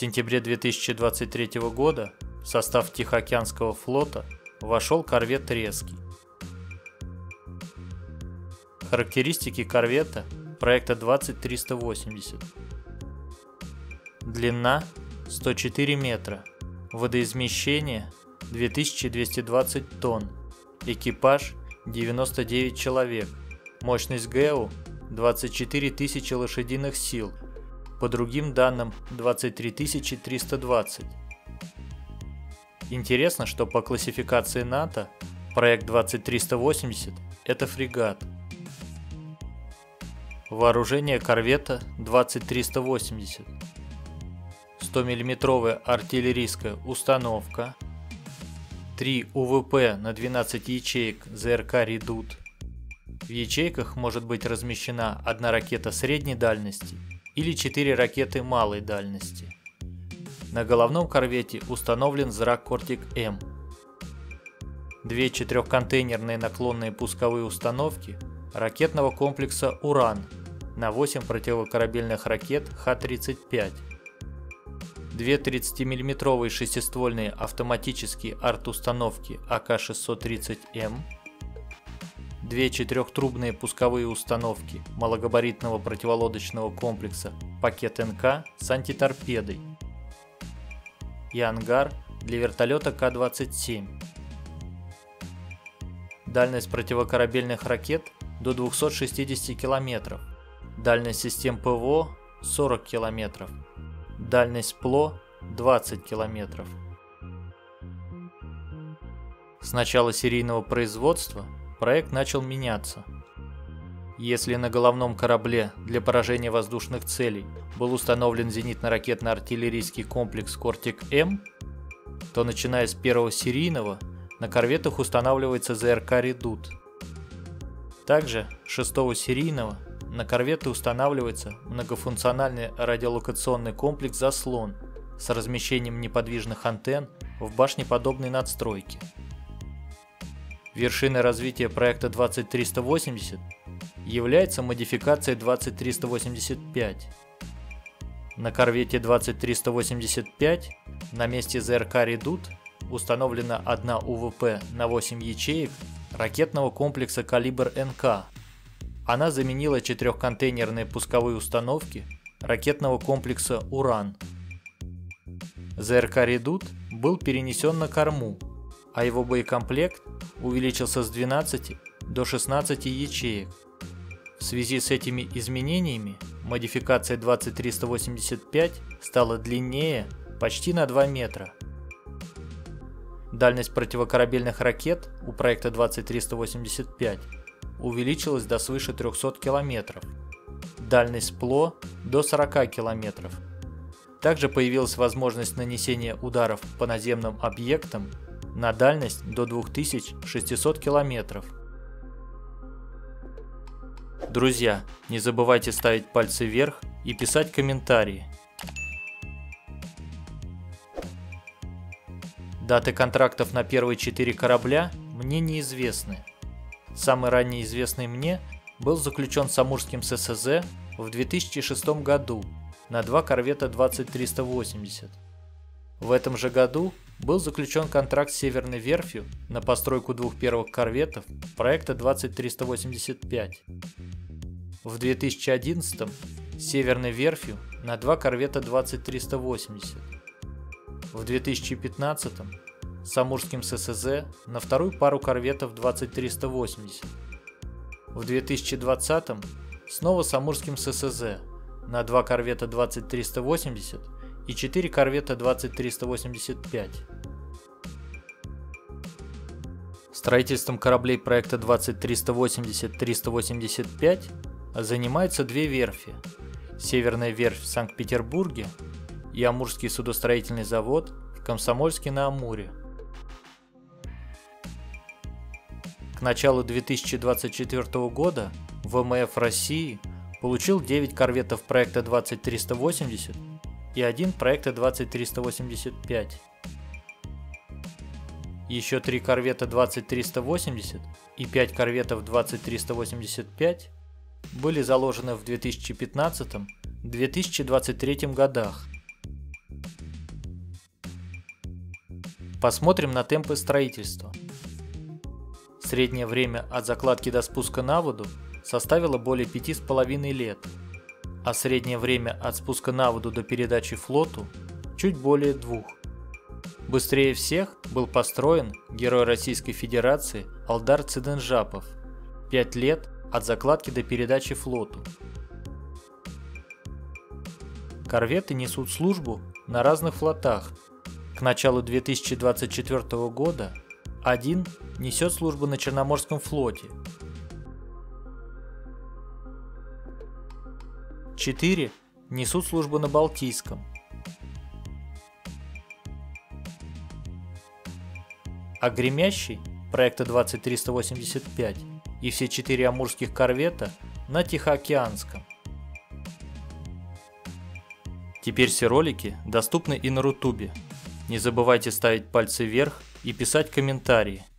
В сентябре 2023 года в состав Тихоокеанского флота вошел корвет «Резкий». Характеристики корвета проекта 20380. Длина 104 метра, водоизмещение 2220 тонн, экипаж 99 человек, мощность ГЭУ 24 тысячи лошадиных сил, по другим данным 23 320. Интересно, что по классификации НАТО проект 20380 – это фрегат. Вооружение корвета 20380. 100-миллиметровая артиллерийская установка, 3 УВП на 12 ячеек ЗРК «Редут». В ячейках может быть размещена одна ракета средней дальности или 4 ракеты малой дальности. На головном корвете установлен зрак «Кортик М». 2 4-контейнерные наклонные пусковые установки ракетного комплекса «Уран» на 8 противокорабельных ракет Х-35. 2 30-мм шестиствольные автоматические арт-установки АК-630М, 2 4-трубные пусковые установки малогабаритного противолодочного комплекса «Пакет НК» с антиторпедой и ангар для вертолета К-27. Дальность противокорабельных ракет до 260 км, дальность систем ПВО 40 км, дальность ПЛО 20 км. С начала серийного производства проект начал меняться. Если на головном корабле для поражения воздушных целей был установлен зенитно-ракетно-артиллерийский комплекс «Кортик М», то начиная с первого серийного на корветах устанавливается ЗРК «Редут». Также с шестого серийного на корветы устанавливается многофункциональный радиолокационный комплекс «Заслон» с размещением неподвижных антенн в башнеподобной надстройке. Вершиной развития проекта 20380 является модификация 20385. На корвете 20385 на месте ЗРК «Редут» установлена одна УВП на 8 ячеек ракетного комплекса «Калибр-НК». Она заменила 4-контейнерные пусковые установки ракетного комплекса «Уран». ЗРК «Редут» был перенесен на корму, а его боекомплект увеличился с 12 до 16 ячеек. В связи с этими изменениями модификация 20385 стала длиннее почти на 2 метра. Дальность противокорабельных ракет у проекта 20385 увеличилась до свыше 300 км, дальность ПЛО до 40 км. Также появилась возможность нанесения ударов по наземным объектам на дальность до 2600 км. Друзья, не забывайте ставить пальцы вверх и писать комментарии. Даты контрактов на первые 4 корабля мне неизвестны. Самый ранее известный мне был заключен с Амурским ССЗ в 2006 году на 2 корвета 20380. В этом же году был заключен контракт с Северной Верфью на постройку 2 первых корветов проекта 20385. В 2011 с Северной Верфью на 2 корвета 20380. В 2015 с Амурским ССЗ на вторую пару корветов 20380. В 2020 снова с Амурским ССЗ на 2 корвета 20380 и 4 корвета 20385. Строительством кораблей проекта 20380-385 занимаются 2 верфи – Северная верфь в Санкт-Петербурге и Амурский судостроительный завод в Комсомольске на Амуре. К началу 2024 года ВМФ России получил 9 корветов проекта 20380 и 1 проекта 20385. Еще 3 корвета 20380 и 5 корветов 20385 были заложены в 2015-2023 годах. Посмотрим на темпы строительства. Среднее время от закладки до спуска на воду составило более 5,5 лет, а среднее время от спуска на воду до передачи флоту чуть более 2. Быстрее всех был построен герой Российской Федерации Алдар Циденжапов, 5 лет от закладки до передачи флоту. Корветы несут службу на разных флотах. К началу 2024 года один несет службу на Черноморском флоте, 4 несут службу на Балтийском. А Гремящий проекта 20385 и все 4 амурских корвета на Тихоокеанском. Теперь все ролики доступны и на Рутубе. Не забывайте ставить пальцы вверх и писать комментарии.